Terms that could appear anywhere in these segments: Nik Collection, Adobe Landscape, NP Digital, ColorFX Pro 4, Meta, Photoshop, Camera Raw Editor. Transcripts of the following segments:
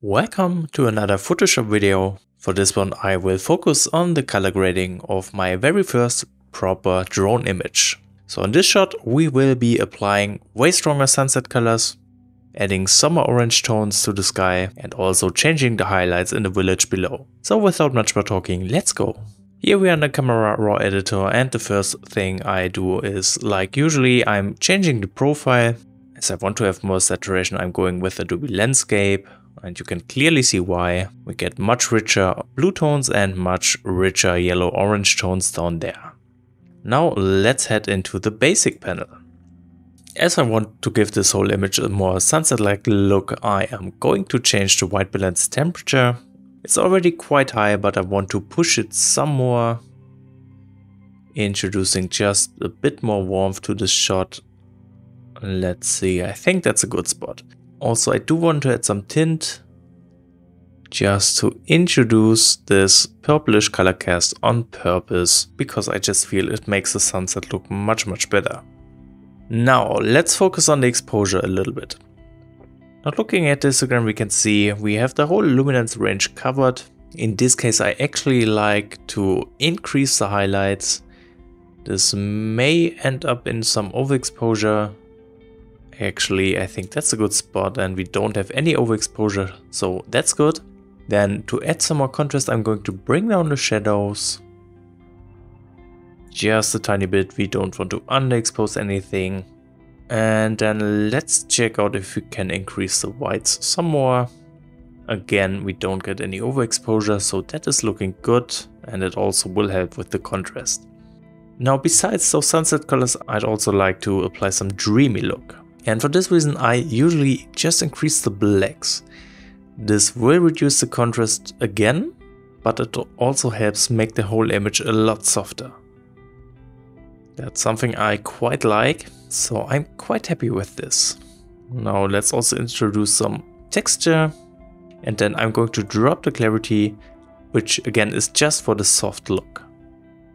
Welcome to another Photoshop video. For this one I will focus on the color grading of my very first proper drone image. So in this shot we will be applying way stronger sunset colors, adding summer orange tones to the sky and also changing the highlights in the village below. So without much more talking, let's go. Here we are in the Camera Raw Editor and the first thing I do is, like usually, I'm changing the profile. As I want to have more saturation, I'm going with Adobe Landscape. And you can clearly see why. We get much richer blue tones and much richer yellow orange tones down there. Now let's head into the basic panel. As I want to give this whole image a more sunset-like look, I am going to change the white balance temperature. It's already quite high, but I want to push it some more, introducing just a bit more warmth to this shot. Let's see, I think that's a good spot. Also, I do want to add some tint just to introduce this purplish color cast on purpose, because I just feel it makes the sunset look much, much better. Now, let's focus on the exposure a little bit. Now, looking at this again, we can see we have the whole luminance range covered. In this case, I actually like to increase the highlights. This may end up in some overexposure. Actually, I think that's a good spot and we don't have any overexposure, so that's good. Then to add some more contrast, I'm going to bring down the shadows just a tiny bit. We don't want to underexpose anything. And then let's check out if we can increase the whites some more. Again, we don't get any overexposure, so that is looking good and it also will help with the contrast. Now, besides those sunset colors, I'd also like to apply some dreamy look. And for this reason, I usually just increase the blacks. This will reduce the contrast again, but it also helps make the whole image a lot softer. That's something I quite like, so I'm quite happy with this. Now let's also introduce some texture, and then I'm going to drop the clarity, which again is just for the soft look.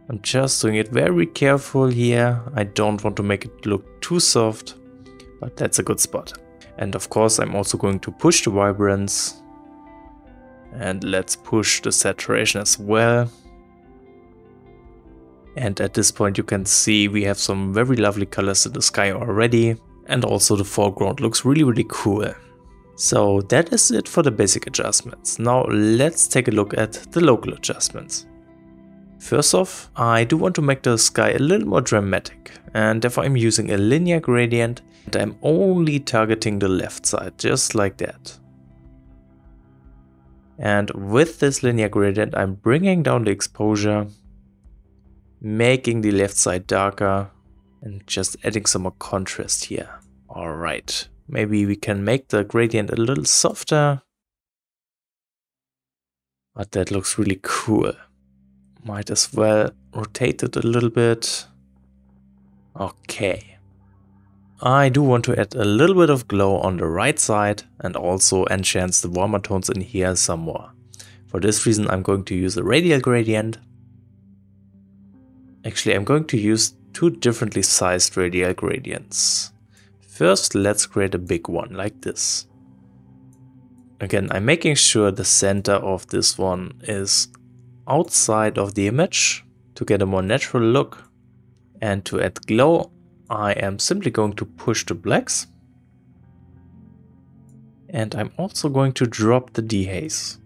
I'm just doing it very careful here. I don't want to make it look too soft. But that's a good spot. And of course I'm also going to push the vibrance. And let's push the saturation as well. And at this point you can see we have some very lovely colors in the sky already. And also the foreground looks really, really cool. So that is it for the basic adjustments. Now let's take a look at the local adjustments. First off, I do want to make the sky a little more dramatic, and therefore I'm using a linear gradient and I'm only targeting the left side, just like that. And with this linear gradient I'm bringing down the exposure, making the left side darker and just adding some more contrast here. Alright, maybe we can make the gradient a little softer, but that looks really cool. Might as well rotate it a little bit. Okay. I do want to add a little bit of glow on the right side and also enhance the warmer tones in here some more. For this reason I'm going to use a radial gradient. Actually, I'm going to use two differently sized radial gradients. First, let's create a big one like this. Again, I'm making sure the center of this one is outside of the image to get a more natural look, and to add glow I am simply going to push the blacks and I'm also going to drop the dehaze.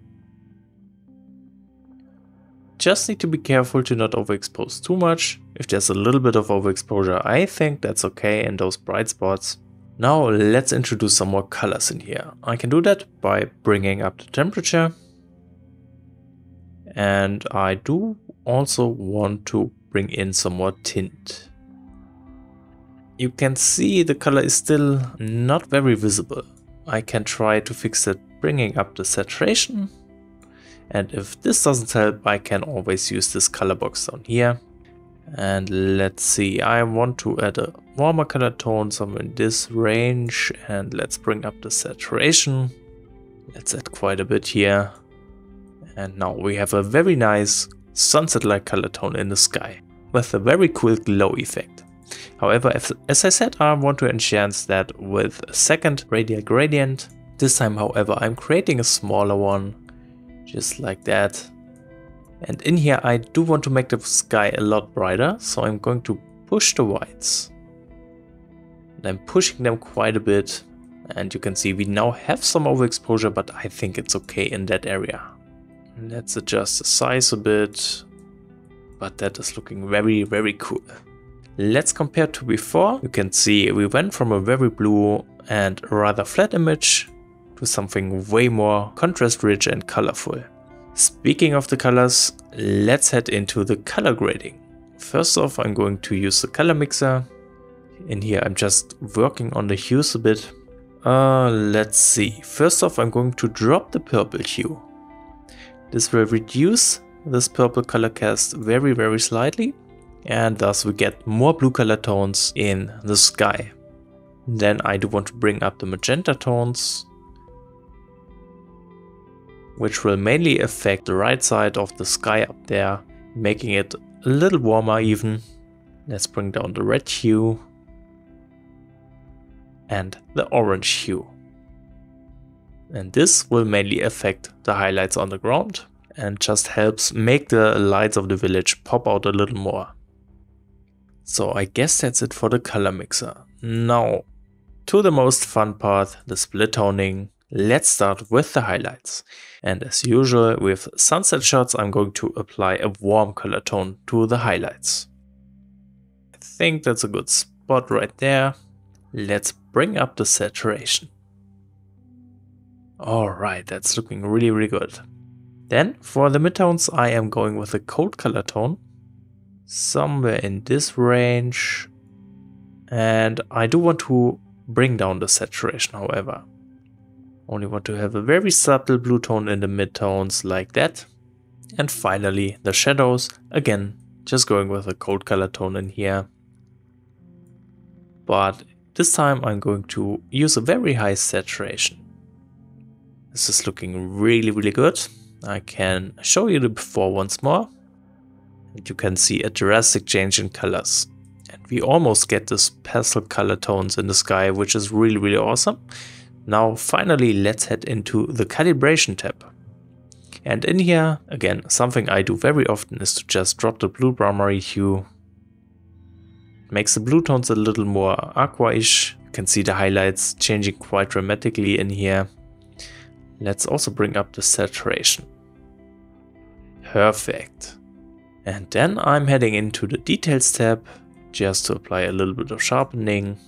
Just need to be careful to not overexpose too much. If there's a little bit of overexposure I think that's okay in those bright spots. Now let's introduce some more colors in here. I can do that by bringing up the temperature. And I do also want to bring in some more tint. You can see the color is still not very visible. I can try to fix it bringing up the saturation. And if this doesn't help, I can always use this color box down here. And let's see, I want to add a warmer color tone somewhere in this range. And let's bring up the saturation. Let's add quite a bit here. And now we have a very nice sunset-like color tone in the sky with a very cool glow effect. However, as I said, I want to enhance that with a second radial gradient. This time, however, I'm creating a smaller one, just like that. And in here, I do want to make the sky a lot brighter, so I'm going to push the whites. And I'm pushing them quite a bit. And you can see we now have some overexposure, but I think it's okay in that area. Let's adjust the size a bit, but that is looking very, very cool. Let's compare to before. You can see we went from a very blue and rather flat image to something way more contrast rich and colorful. Speaking of the colors, let's head into the color grading. First off, I'm going to use the color mixer. In here, I'm just working on the hues a bit. Let's see. First off, I'm going to drop the purple hue. This will reduce this purple color cast very, very slightly, and thus we get more blue color tones in the sky. Then I do want to bring up the magenta tones, which will mainly affect the right side of the sky up there, making it a little warmer even. Let's bring down the red hue and the orange hue. And this will mainly affect the highlights on the ground and just helps make the lights of the village pop out a little more. So I guess that's it for the color mixer. Now to the most fun part, the split toning. Let's start with the highlights. And as usual with sunset shots, I'm going to apply a warm color tone to the highlights. I think that's a good spot right there. Let's bring up the saturation. Alright, that's looking really, really good. Then for the midtones, I am going with a cold color tone, somewhere in this range. And I do want to bring down the saturation, however. Only want to have a very subtle blue tone in the midtones, like that. And finally, the shadows. Again, just going with a cold color tone in here. But this time I'm going to use a very high saturation. This is looking really, really good. I can show you the before once more. And you can see a drastic change in colors. And we almost get this pastel color tones in the sky, which is really, really awesome. Now finally, let's head into the calibration tab. And in here, again, something I do very often is to just drop the blue primary hue. Makes the blue tones a little more aqua-ish. You can see the highlights changing quite dramatically in here. Let's also bring up the saturation. Perfect. And then I'm heading into the details tab just to apply a little bit of sharpening.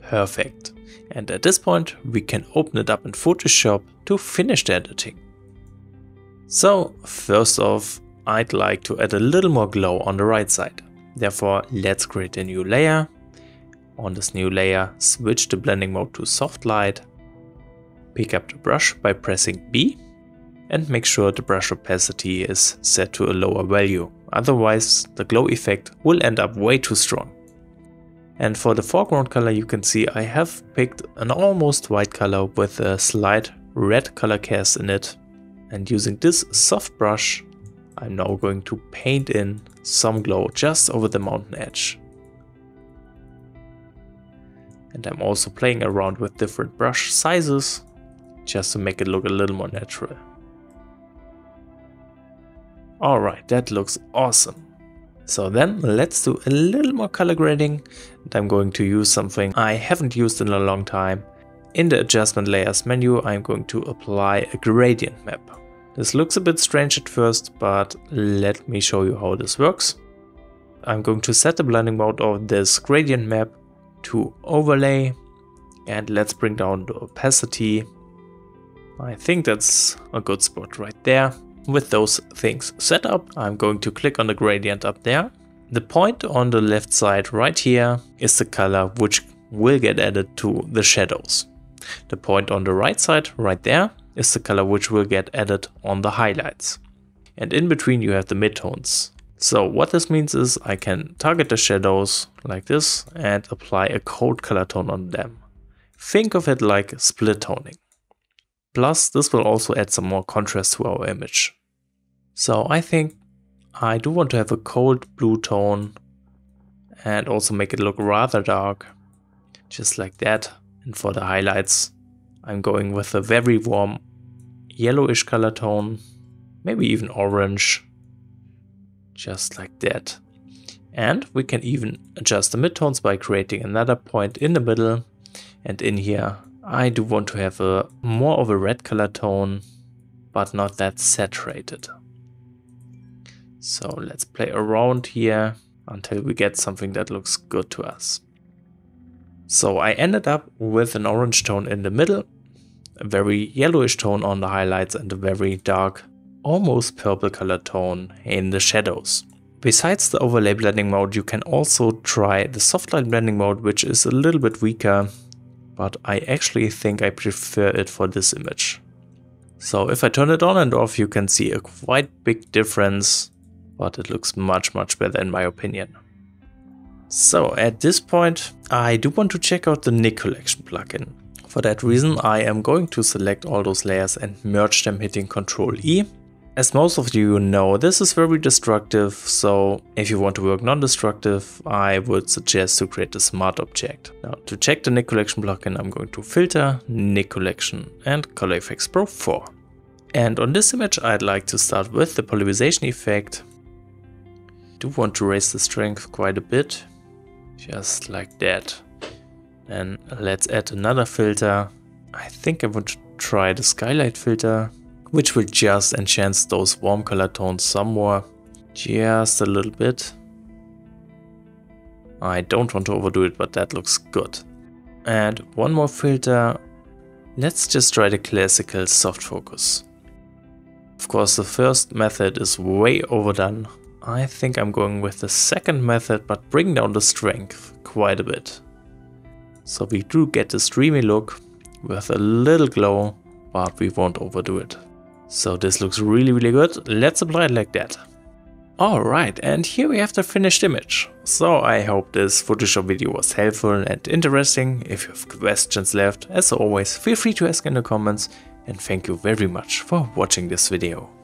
Perfect. And at this point, we can open it up in Photoshop to finish the editing. So first off, I'd like to add a little more glow on the right side. Therefore, let's create a new layer. On this new layer, switch the blending mode to soft light. Pick up the brush by pressing B and make sure the brush opacity is set to a lower value. Otherwise, the glow effect will end up way too strong. And for the foreground color, you can see I have picked an almost white color with a slight red color cast in it. And using this soft brush, I'm now going to paint in some glow just over the mountain edge. And I'm also playing around with different brush sizes just to make it look a little more natural. Alright, that looks awesome. So then let's do a little more color grading. And I'm going to use something I haven't used in a long time. In the adjustment layers menu, I'm going to apply a gradient map. This looks a bit strange at first, but let me show you how this works. I'm going to set the blending mode of this gradient map to overlay, and let's bring down the opacity. I think that's a good spot right there. With those things set up, I'm going to click on the gradient up there. The point on the left side right here is the color which will get added to the shadows. The point on the right side right there is the color which will get added on the highlights. And in between you have the midtones. So what this means is I can target the shadows like this and apply a cold color tone on them. Think of it like split toning. Plus this will also add some more contrast to our image. So I think I do want to have a cold blue tone and also make it look rather dark, just like that. And for the highlights, I'm going with a very warm yellowish color tone, maybe even orange, just like that. And we can even adjust the midtones by creating another point in the middle. And in here, I do want to have a more of a red color tone, but not that saturated. So let's play around here until we get something that looks good to us. So I ended up with an orange tone in the middle, a very yellowish tone on the highlights, and a very dark, almost purple color tone in the shadows. Besides the overlay blending mode, you can also try the soft light blending mode, which is a little bit weaker, but I actually think I prefer it for this image. So if I turn it on and off, you can see a quite big difference, but it looks much, much better in my opinion. So at this point, I do want to check out the Nik Collection plugin. For that reason, I am going to select all those layers and merge them, hitting Ctrl+E. As most of you know, this is very destructive, so if you want to work non-destructive, I would suggest to create a smart object. Now, to check the Nik Collection plugin, I'm going to Filter, Nik Collection, and ColorFX Pro 4. And on this image, I'd like to start with the polarization effect. I do want to raise the strength quite a bit, just like that. Then let's add another filter. I think I would try the skylight filter, which will just enhance those warm color tones some more, just a little bit. I don't want to overdo it, but that looks good. And one more filter. Let's just try the classical soft focus. Of course, the first method is way overdone. I think I'm going with the second method, but bring down the strength quite a bit. So we do get this dreamy look with a little glow, but we won't overdo it. So this looks really, really good. Let's apply it like that. Alright, and here we have the finished image. So I hope this Photoshop video was helpful and interesting. If you have questions left, as always, feel free to ask in the comments. And thank you very much for watching this video.